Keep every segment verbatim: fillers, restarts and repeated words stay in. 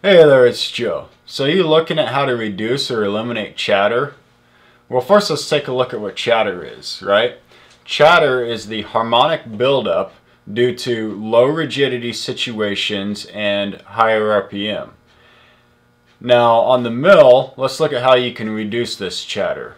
Hey there, it's Joe. So are you looking at how to reduce or eliminate chatter? Well, first let's take a look at what chatter is, right? Chatter is the harmonic buildup due to low rigidity situations and higher R P M. Now on the mill, let's look at how you can reduce this chatter.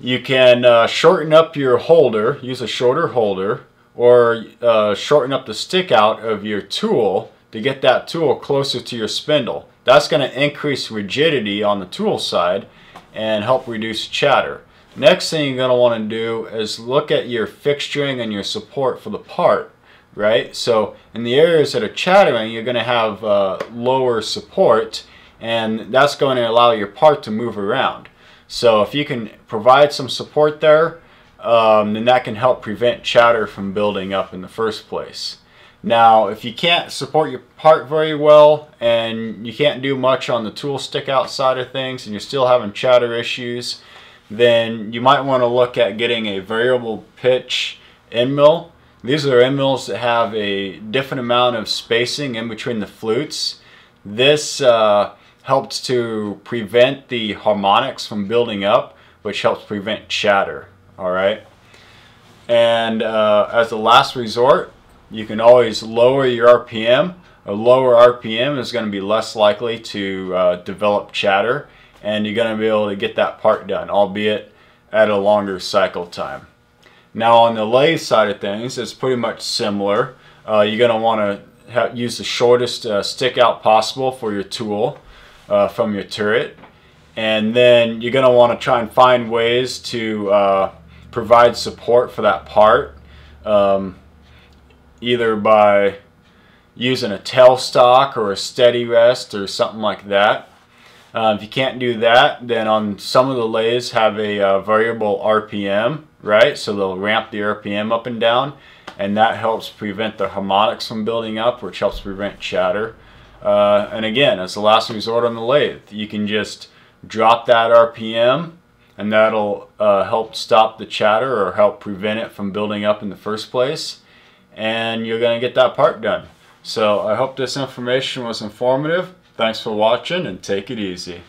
You can uh, shorten up your holder, use a shorter holder, or uh, shorten up the stick out of your tool to get that tool closer to your spindle. That's going to increase rigidity on the tool side and help reduce chatter. Next thing you're going to want to do is look at your fixturing and your support for the part, right? So in the areas that are chattering, you're going to have uh, lower support, and that's going to allow your part to move around. So if you can provide some support there, um, then that can help prevent chatter from building up in the first place. Now, if you can't support your part very well and you can't do much on the tool stick out side of things and you're still having chatter issues, then you might want to look at getting a variable pitch end mill. These are end mills that have a different amount of spacing in between the flutes. This uh, helps to prevent the harmonics from building up, which helps prevent chatter. All right. And uh, as a last resort, you can always lower your R P M. A lower R P M is going to be less likely to uh, develop chatter, and you're going to be able to get that part done, albeit at a longer cycle time. Now on the lathe side of things, it's pretty much similar. Uh, you're going to want to use the shortest uh, stick out possible for your tool uh, from your turret, and then you're going to want to try and find ways to uh, provide support for that part. Um, either by using a tailstock or a steady rest or something like that. Uh, if you can't do that, then on some of the lathes have a uh, variable R P M, right? So they'll ramp the R P M up and down, and that helps prevent the harmonics from building up, which helps prevent chatter. Uh, and again, as the last resort on the lathe, you can just drop that R P M, and that'll uh, help stop the chatter or help prevent it from building up in the first place, and you're going to get that part done. So I hope this information was informative. Thanks for watching, and take it easy.